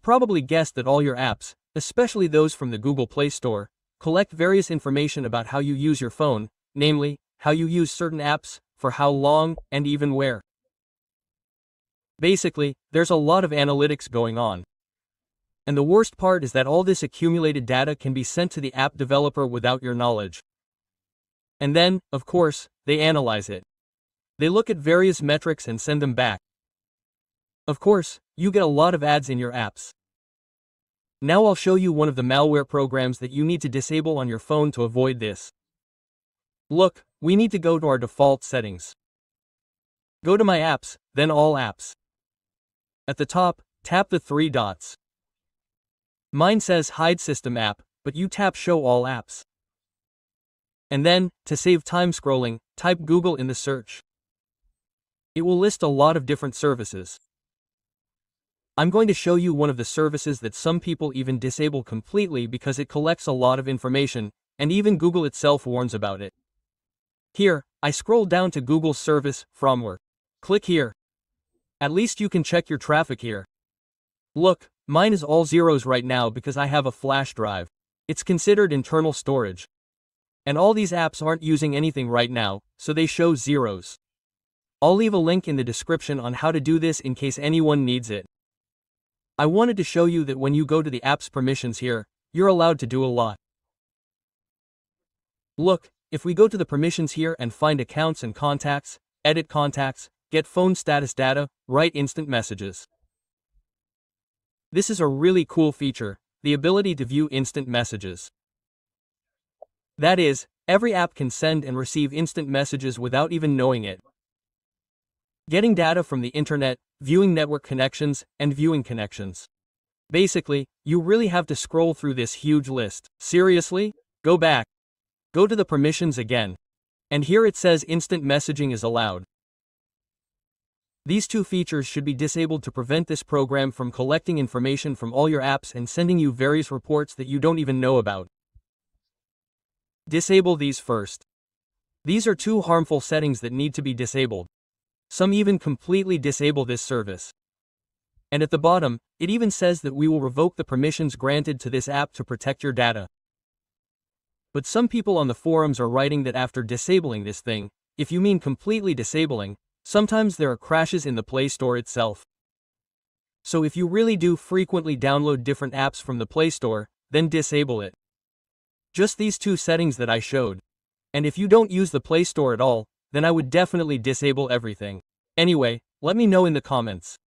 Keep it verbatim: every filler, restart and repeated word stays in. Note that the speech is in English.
You've probably guessed that all your apps, especially those from the Google Play Store, collect various information about how you use your phone, namely, how you use certain apps, for how long, and even where. Basically, there's a lot of analytics going on. And the worst part is that all this accumulated data can be sent to the app developer without your knowledge. And then, of course, they analyze it. They look at various metrics and send them back. Of course, you get a lot of ads in your apps. Now I'll show you one of the malware programs that you need to disable on your phone to avoid this. Look, we need to go to our default settings. Go to My Apps, then All Apps. At the top, tap the three dots. Mine says Hide System App, but you tap Show All Apps. And then, to save time scrolling, type Google in the search. It will list a lot of different services. I'm going to show you one of the services that some people even disable completely because it collects a lot of information, and even Google itself warns about it. Here, I scroll down to Google Service Framework. Click here. At least you can check your traffic here. Look, mine is all zeros right now because I have a flash drive. It's considered internal storage. And all these apps aren't using anything right now, so they show zeros. I'll leave a link in the description on how to do this in case anyone needs it. I wanted to show you that when you go to the app's permissions here, you're allowed to do a lot. Look, if we go to the permissions here and find accounts and contacts, edit contacts, get phone status data, write instant messages. This is a really cool feature, the ability to view instant messages. That is, every app can send and receive instant messages without even knowing it. Getting data from the internet, viewing network connections, and viewing connections. Basically, you really have to scroll through this huge list. Seriously? Go back. Go to the permissions again. And here it says instant messaging is allowed. These two features should be disabled to prevent this program from collecting information from all your apps and sending you various reports that you don't even know about. Disable these first. These are two harmful settings that need to be disabled. Some even completely disable this service. And at the bottom, it even says that we will revoke the permissions granted to this app to protect your data. But some people on the forums are writing that after disabling this thing, if you mean completely disabling, sometimes there are crashes in the Play Store itself. So if you really do frequently download different apps from the Play Store, then disable it. Just these two settings that I showed. And if you don't use the Play Store at all, then I would definitely disable everything. Anyway, let me know in the comments.